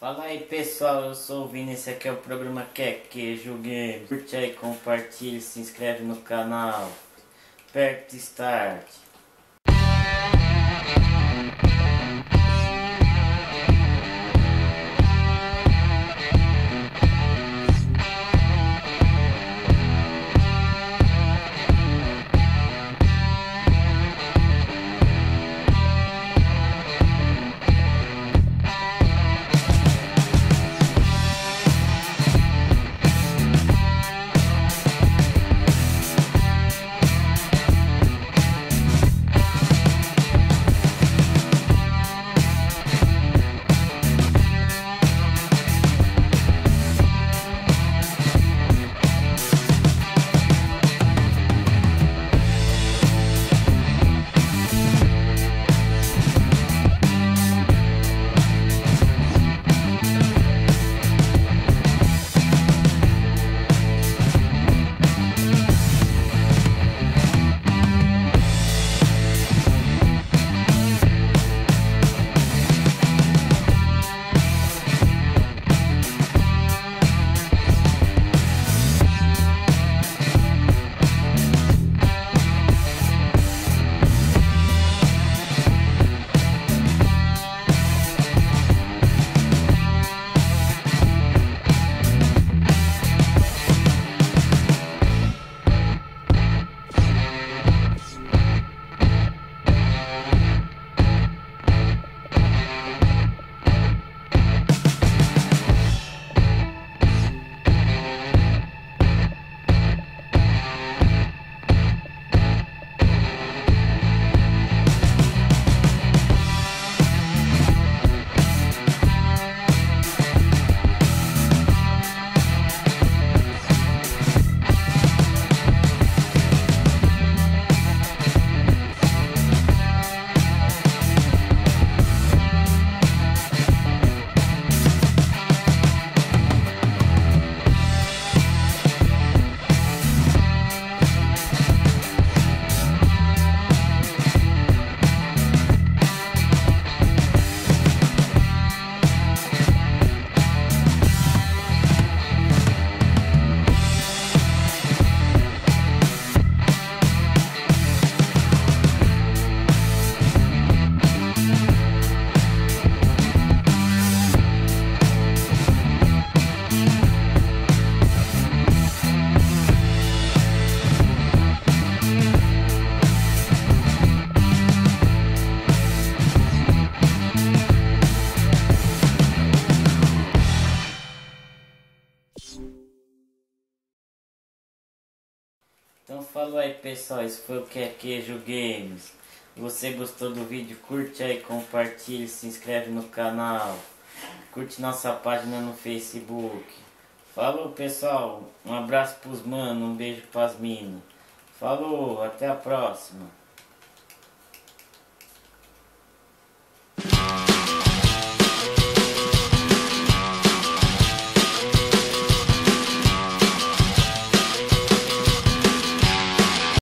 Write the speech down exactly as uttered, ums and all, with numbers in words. Fala aí pessoal, eu sou o Vinícius, esse aqui é o programa Que é Queijo Games. Curte aí, compartilha, se inscreve no canal. Aperta Start. Então falou aí pessoal, esse foi o Que é Queijo Games. Se você gostou do vídeo, curte aí, compartilha, se inscreve no canal. Curte nossa página no Facebook. Falou pessoal, um abraço pros manos, um beijo pras minas. Falou, até a próxima.